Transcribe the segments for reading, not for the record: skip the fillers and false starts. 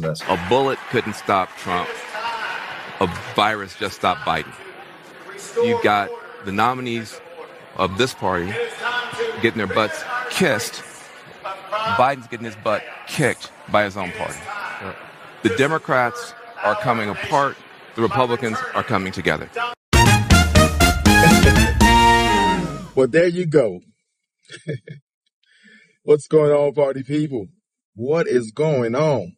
This. A bullet couldn't stop Trump. A virus just stopped Biden. You've got the nominees of this party getting their butts kissed. Biden's getting his butt kicked by his own party. The Democrats are coming apart. The Republicans are coming together. Well, there you go. What's going on, party people? What is going on?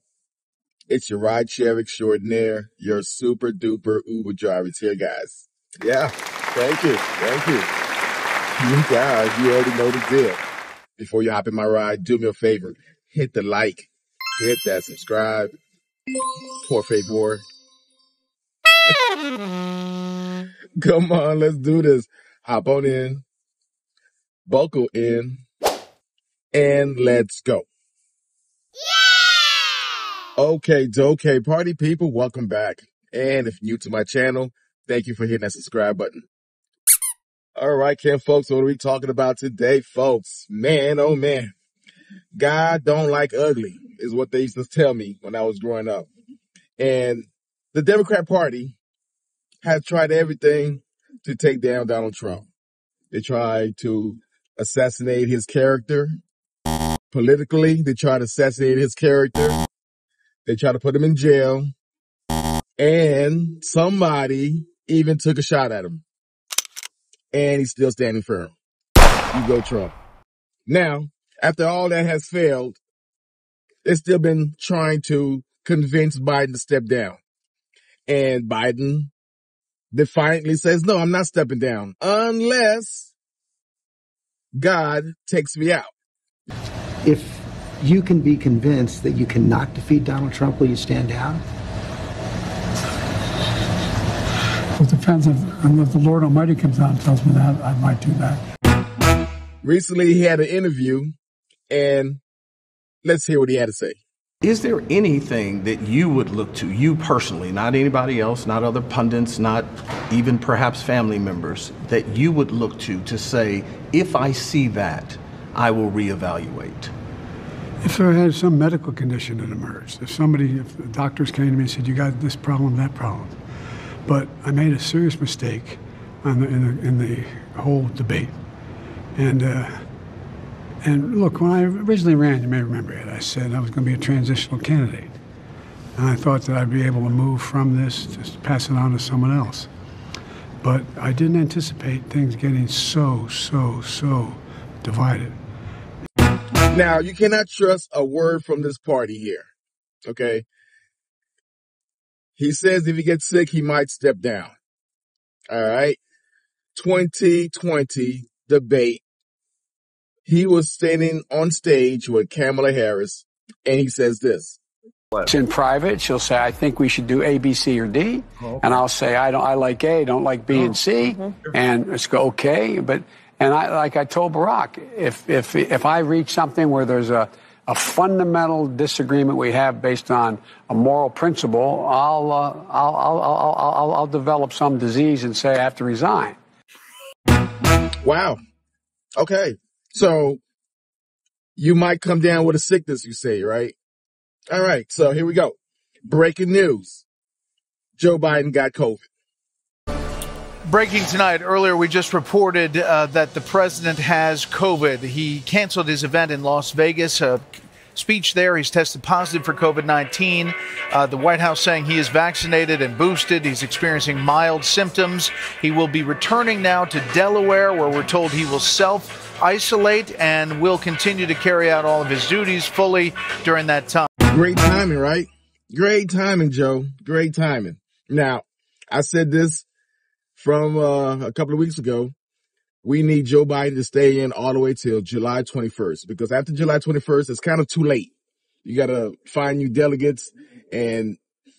It's your rideshare extraordinaire, your super duper Uber driver. It's here, guys. Yeah. Thank you. Thank you. You guys, you already know the deal. Before you hop in my ride, do me a favor. Hit the like. Hit that subscribe. Por favor. Come on, let's do this. Hop on in. Buckle in. And let's go. Okay, party people, welcome back. And if you're new to my channel, thank you for hitting that subscribe button. All right, Kim, folks, what are we talking about today, folks? Man, oh man, God don't like ugly is what they used to tell me when I was growing up. And the Democrat Party has tried everything to take down Donald Trump. They tried to assassinate his character. Politically, they tried to assassinate his character. They tried to put him in jail, and somebody even took a shot at him, and he's still standing firm. You go, Trump. Now, after all that has failed, they've still been trying to convince Biden to step down, and Biden defiantly says, no, I'm not stepping down unless God takes me out. If you can be convinced that you cannot defeat Donald Trump, will you stand down? Well, it depends on if the Lord Almighty comes out and tells me that, I might do that. Recently, he had an interview, and let's hear what he had to say. Is there anything that you would look to, you personally, not anybody else, not other pundits, not even perhaps family members, that you would look to say, if I see that, I will reevaluate? If I had some medical condition that emerged, if the doctors came to me and said, you got this problem, that problem. But I made a serious mistake in the whole debate. And look, when I originally ran, you may remember it, I said I was going to be a transitional candidate. And I thought that I'd be able to move from this, just pass it on to someone else. But I didn't anticipate things getting so divided. Now, you cannot trust a word from this party here, okay? He says if he gets sick, he might step down, all right? 2020 debate. He was standing on stage with Kamala Harris, and he says this. It's in private. She'll say, I think we should do A, B, C, or D. Oh, okay. And I'll say, I like A, don't like B and C. Mm-hmm. And it's okay, but... And like I told Barack, if I reach something where there's a fundamental disagreement we have based on a moral principle, I'll develop some disease and say I have to resign. Wow. Okay. So you might come down with a sickness, you say, right? All right. So here we go. Breaking news. Joe Biden got COVID. Breaking tonight, earlier we just reported that the president has COVID. He canceled his event in Las Vegas, a speech there. He's tested positive for COVID-19. The White House saying he is vaccinated and boosted. He's experiencing mild symptoms. He will be returning now to Delaware, where we're told he will self-isolate and will continue to carry out all of his duties fully during that time. Great timing, right? Great timing, Joe. Great timing. Now, I said this from a couple of weeks ago. We need Joe Biden to stay in all the way till July 21st, because after July 21st, it's kind of too late. You got to find new delegates, and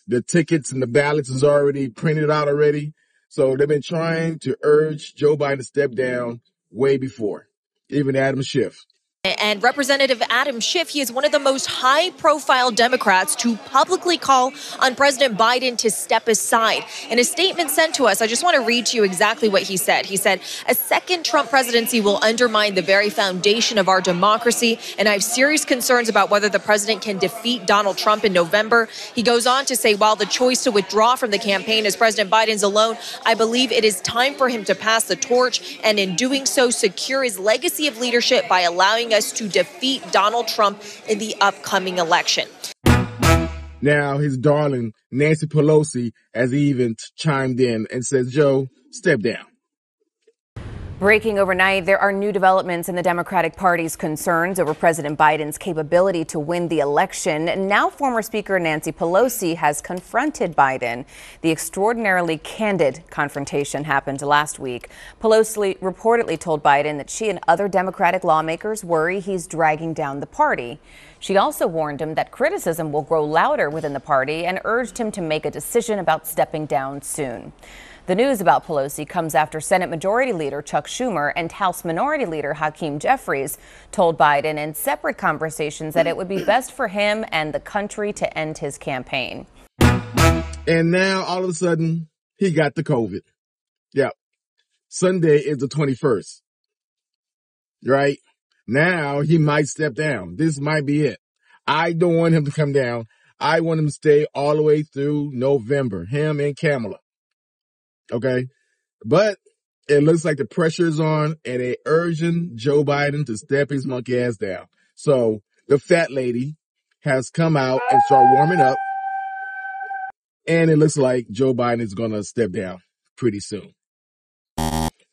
the tickets and the ballots is already printed out already. So they've been trying to urge Joe Biden to step down way before, even Adam Schiff. And Representative Adam Schiff, he is one of the most high-profile Democrats to publicly call on President Biden to step aside. In a statement sent to us, I just want to read to you exactly what he said. He said, "A second Trump presidency will undermine the very foundation of our democracy, and I have serious concerns about whether the president can defeat Donald Trump in November." He goes on to say, "While the choice to withdraw from the campaign is President Biden's alone, I believe it is time for him to pass the torch, and in doing so, secure his legacy of leadership by allowing us to defeat Donald Trump in the upcoming election." Now, his darling Nancy Pelosi has even chimed in and says, "Joe, step down." Breaking overnight, there are new developments in the Democratic Party's concerns over President Biden's capability to win the election. Now, former Speaker Nancy Pelosi has confronted Biden. The extraordinarily candid confrontation happened last week. Pelosi reportedly told Biden that she and other Democratic lawmakers worry he's dragging down the party. She also warned him that criticism will grow louder within the party and urged him to make a decision about stepping down soon. The news about Pelosi comes after Senate Majority Leader Chuck Schumer and House Minority Leader Hakeem Jeffries told Biden in separate conversations that it would be best for him and the country to end his campaign. And now, all of a sudden, he got the COVID. Yeah. Sunday is the 21st. Right? Now, he might step down. This might be it. I don't want him to come down. I want him to stay all the way through November, him and Kamala. OK, but it looks like the pressure is on and they're urging Joe Biden to step his monkey ass down. So the fat lady has come out and started warming up. And it looks like Joe Biden is going to step down pretty soon.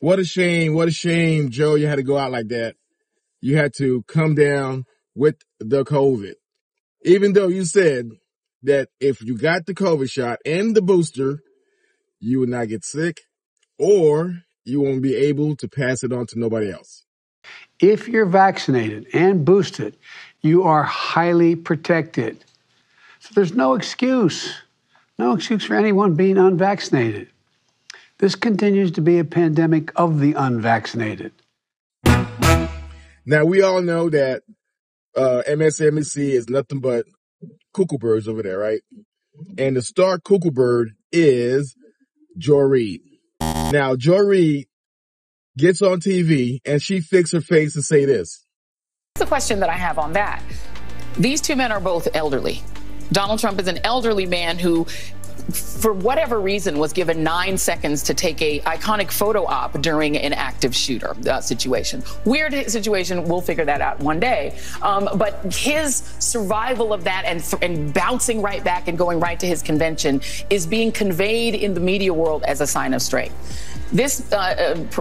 What a shame. What a shame, Joe. You had to go out like that. You had to come down with the COVID, even though you said that if you got the COVID shot and the booster, you will not get sick, or you won't be able to pass it on to nobody else. If you're vaccinated and boosted, you are highly protected. So there's no excuse for anyone being unvaccinated. This continues to be a pandemic of the unvaccinated. Now, we all know that MSNBC is nothing but cuckoo birds over there, right? And the star cuckoo bird is Joy Reid. Now, Joy Reid gets on TV and she fixes her face to say this. The question that I have on that, these two men are both elderly. Donald Trump is an elderly man who, for whatever reason, was given 9 seconds to take a iconic photo op during an active shooter situation. Weird situation. We'll figure that out one day. But his survival of that and bouncing right back and going right to his convention is being conveyed in the media world as a sign of strength. This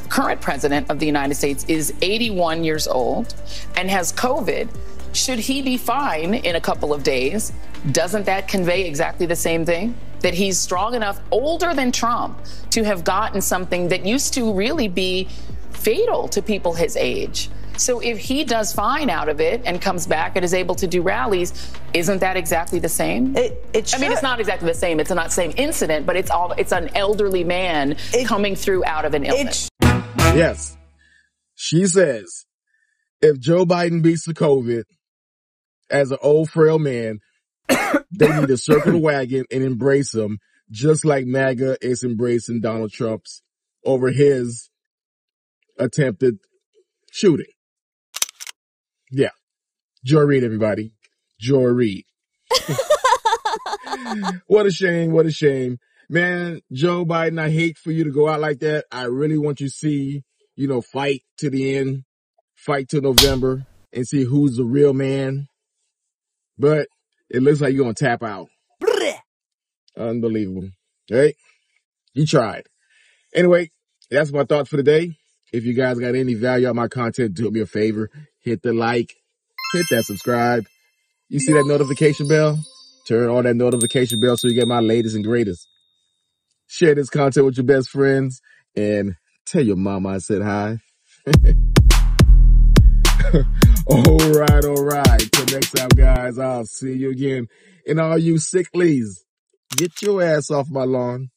current president of the United States is 81 years old and has COVID. Should he be fine in a couple of days? Doesn't that convey exactly the same thing? That he's strong enough, older than Trump, to have gotten something that used to really be fatal to people his age. So if he does fine out of it and comes back and is able to do rallies, isn't that exactly the same? It I mean, it's not exactly the same. It's not the same incident, but it's an elderly man coming through out of an illness. Yes. She says, if Joe Biden beats the COVID as an old frail man, they need to circle the wagon and embrace him, just like MAGA is embracing Donald Trump's over his attempted shooting. Yeah. Joy Reid, everybody. Joy Reid. What a shame. What a shame. Man, Joe Biden, I hate for you to go out like that. I really want you to see, you know, fight to the end, fight to November and see who's the real man. But it looks like you're going to tap out. Unbelievable. Right? You tried. Anyway, that's my thoughts for today. If you guys got any value out of my content, do me a favor. Hit the like. Hit that subscribe. You see that notification bell? Turn on that notification bell so you get my latest and greatest. Share this content with your best friends. And tell your mama I said hi. All right, all right. Till next time, guys, I'll see you again. And all you sicklies, get your ass off my lawn.